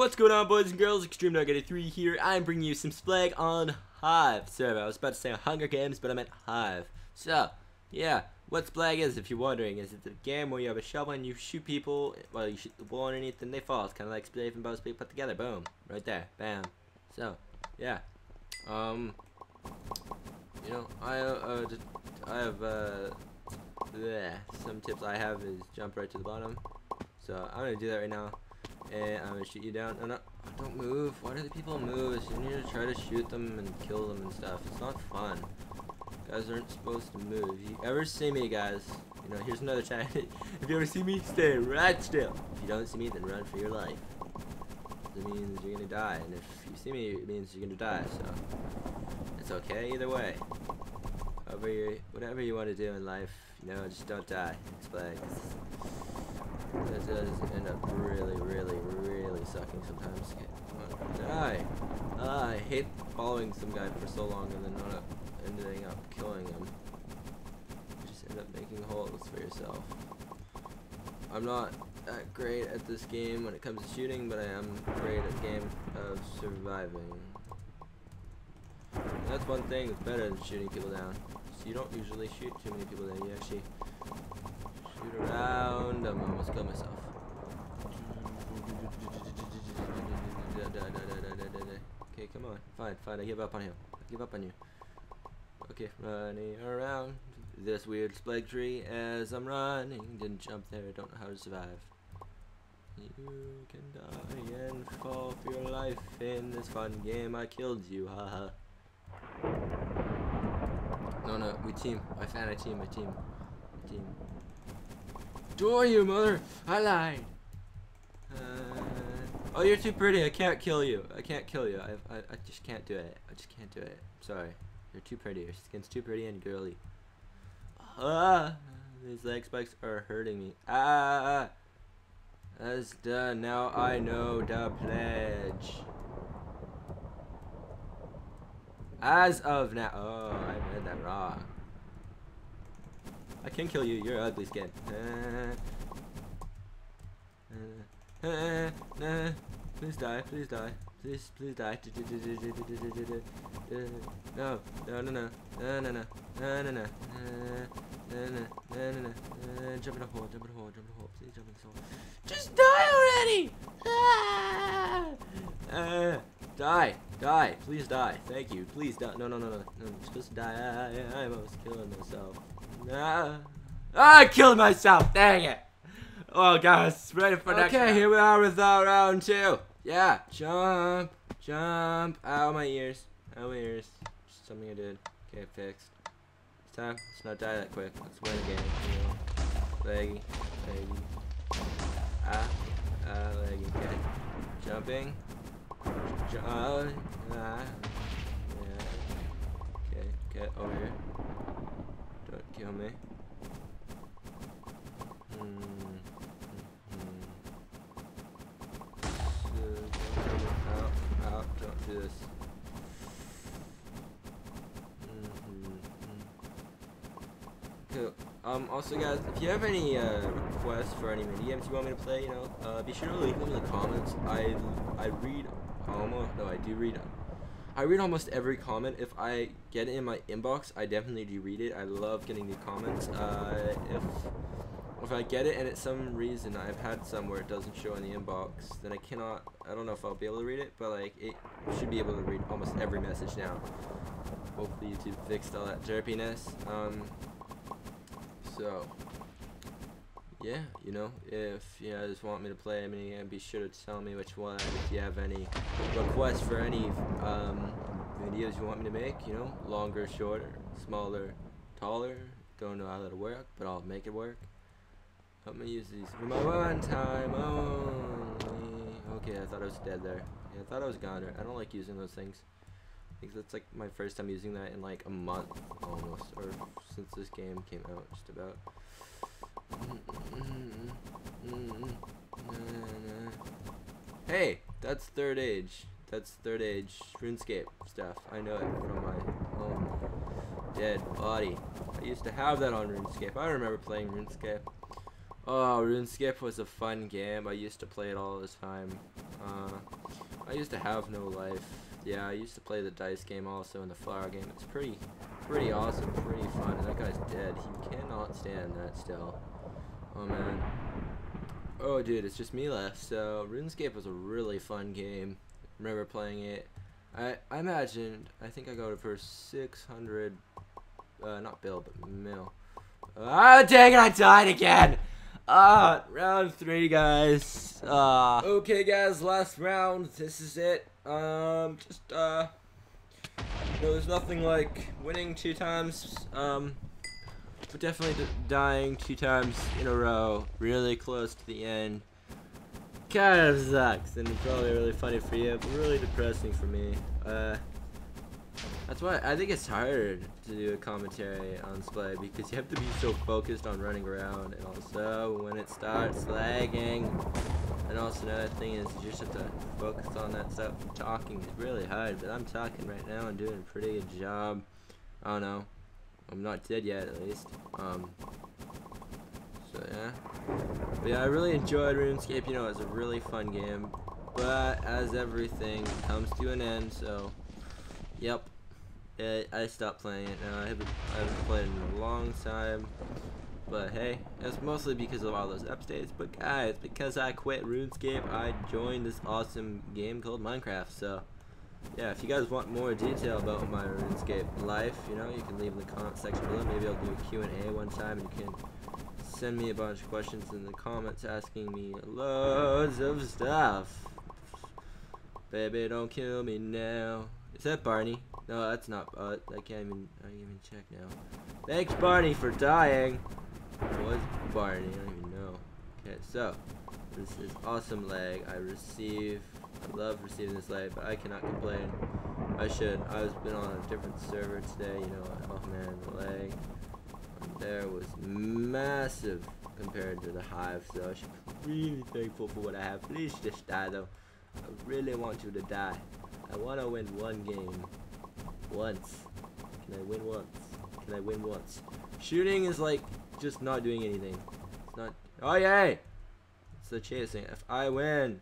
what's going on, boys and girls? Xtremedog83 here. I'm bringing you some Splegg on Hive. So I was about to say Hunger Games, but I meant Hive. So, yeah, what Splegg is, if you're wondering, is it's a game where you have a shovel and you shoot people, well, you shoot the wall underneath and they fall. It's kind of like Splegg and Buzzbait put together. Boom. Right there. Bam. So, yeah. You know, some tips I have is jump right to the bottom. So I'm gonna do that right now, and I'm gonna shoot you down. No, no, don't move. Why do the people move? You need to try to shoot them and kill them and stuff. It's not fun. You guys aren't supposed to move. If you ever see me, guys, you know, here's another time. If you ever see me, stay right still. If you don't see me, then run for your life. It means you're gonna die, and if you see me, it means you're gonna die. So it's okay either way. Whatever you want to do in life, you know, just don't die. It's like, it does end up really sucking sometimes. Die! I hate following some guy for so long and then not ending up killing him. You just end up making holes for yourself. I'm not that great at this game when it comes to shooting, but I am great at game of surviving. And that's one thing that's better than shooting people down. So you don't usually shoot too many people down. You actually shoot around. I almost killed myself. Okay, come on. Fine. I give up on you. Okay, running around this weird Splegg tree as I'm running. Didn't jump there. I don't know how to survive. You can die and fall for your life in this fun game. I killed you, haha. No, we team. I found a team. Do you, mother? I lied. Oh, you're too pretty. I can't kill you. I just can't do it. Sorry. You're too pretty. Your skin's too pretty and girly. Ah, these leg spikes are hurting me. Ah. That's done. Now I know the pledge. As of now. Oh, I read that wrong. I can kill you. You're ugly skin. Please die. Please die. No. Jump in a hole. Please jump in the hole. Just die already! Ah! Die. Please die. Thank you. Please die. No. I'm supposed to die. I almost killed myself. I killed myself. Dang it. Oh, guys. Ready for next round. Okay, here we are with our round two. Yeah. Jump. Ow, my ears. Just something I did. Okay, fixed. It's time. Let's not die that quick. Let's win again. Leggy. Leggy. Okay. Jumping. Yeah. Okay, get over here. Don't kill me. Out, don't do this. Cool. Also, guys, if you have any requests for any mini games you want me to play, you know, be sure to leave them in the comments. I read almost every comment. If I get it in my inbox, I definitely do read it. I love getting the comments. If I get it and it's some reason I've had some where it doesn't show in the inbox, then I don't know if I'll be able to read it, but like, it should be able to read almost every message now. Hopefully YouTube fixed all that derpiness. So yeah, you know, if you guys want me to play a mini game, be sure to tell me which one. If you have any requests for any videos you want me to make, you know, longer, shorter, smaller, taller, don't know how that'll work, but I'll make it work. I'm gonna use these for my one time only. Okay, I thought I was dead there. Yeah, I thought I was gone. I don't like using those things. I think that's like my first time using that in like a month almost, or since this game came out, just about. Hey, that's third age. RuneScape stuff. I know it from my own dead body. I used to have that on RuneScape. I remember playing RuneScape. Oh, RuneScape was a fun game. I used to play it all the time. I used to have no life. Yeah, I used to play the dice game also and the flower game. It's pretty awesome, pretty fun. And that guy's dead. He cannot stand that still. Oh man. Oh dude, it's just me left. So RuneScape was a really fun game. I remember playing it. I imagined. I think I got it for 600. Not bill, but mil. Ah, dang it! I died again. Round three, guys. Okay, guys, last round. This is it. There's nothing like winning 2 times. But definitely dying 2 times in a row, really close to the end. Kind of sucks, and it's probably really funny for you, but really depressing for me. That's why I think it's hard to do a commentary on Splegg, because you have to be so focused on running around, and also when it starts lagging. And also another thing is you just have to focus on that stuff. Talking is really hard, but I'm talking right now and doing a pretty good job. I don't know. I'm not dead yet, at least. So yeah. But yeah, I really enjoyed RuneScape. You know, it was a really fun game. But as everything comes to an end, so yep, I stopped playing it now. I haven't played it in a long time. But hey, it's mostly because of all those updates. But guys, because I quit RuneScape, I joined this awesome game called Minecraft. So yeah, if you guys want more detail about my RuneScape life, you know, you can leave in the comment section below. Maybe I'll do a Q&A one time, and you can send me a bunch of questions in the comments asking me loads of stuff. Baby, don't kill me now. Is that Barney? No, that's not. I can't even check now. Thanks, Barney, for dying. It was Barney. I don't even know. Okay, so this is awesome lag. I love receiving this lag, but I cannot complain. I should. I've been on a different server today. You know, oh man, the lag there was massive compared to the Hive, so I should be really thankful for what I have. Please just die, though. I really want you to die. I want to win one game. Once. Can I win once? Can I win once? Shooting is like just not doing anything. It's not. Oh, yay! It's the chasing. If I win.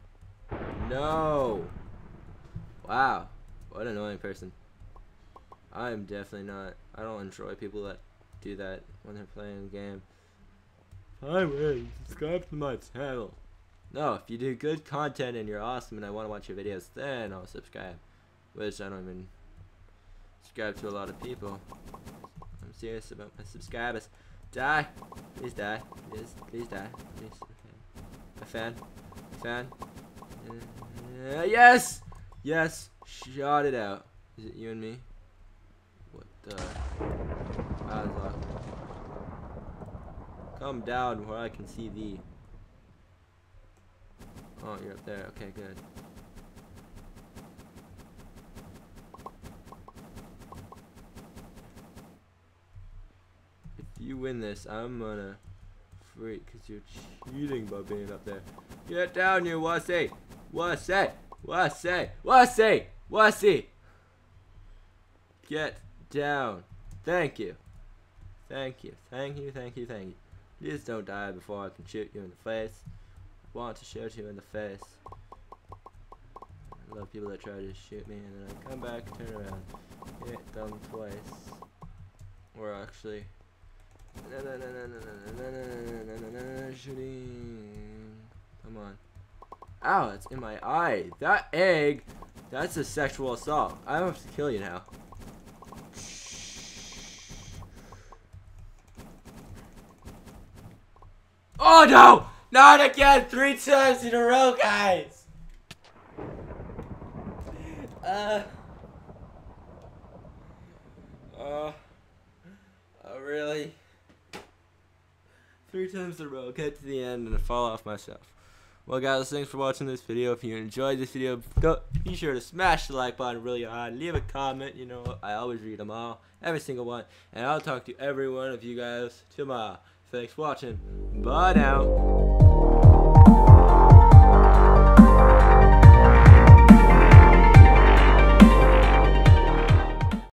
No. Wow. What an annoying person. I'm definitely not. I don't enjoy people that do that when they're playing a game. I win. Subscribe to my channel. No, if you do good content and you're awesome and I want to watch your videos, then I'll subscribe. Which I don't even subscribe to a lot of people. I'm serious about my subscribers. Die! Please die. Please die. Please. A fan. A fan. Yes! Yes! Shot it out. Is it you and me? What the? That was awesome. Come down where I can see thee. Oh, you're up there. Okay, good. If you win this, I'm gonna freak because you're cheating by being up there. Get down, you wussy! Wussy! Wussy! Wussy! Wussy! Get down. Thank you. Thank you. Thank you. Thank you. Thank you. Please don't die before I can shoot you in the face. Want to shoot you in the face. I love people that try to shoot me and then I come back, turn around, hit them twice. Or actually, shooting. Come on. Ow, it's in my eye. That egg. That's a sexual assault. I have to kill you now. Oh no! Not again! 3 times in a row, guys! Really? 3 times in a row, get to the end and I fall off myself. Well guys, thanks for watching this video. If you enjoyed this video, be sure to smash the like button really hard. Leave a comment, you know, I always read them all. Every single one. And I'll talk to every one of you guys tomorrow. Thanks for watching. Bye now.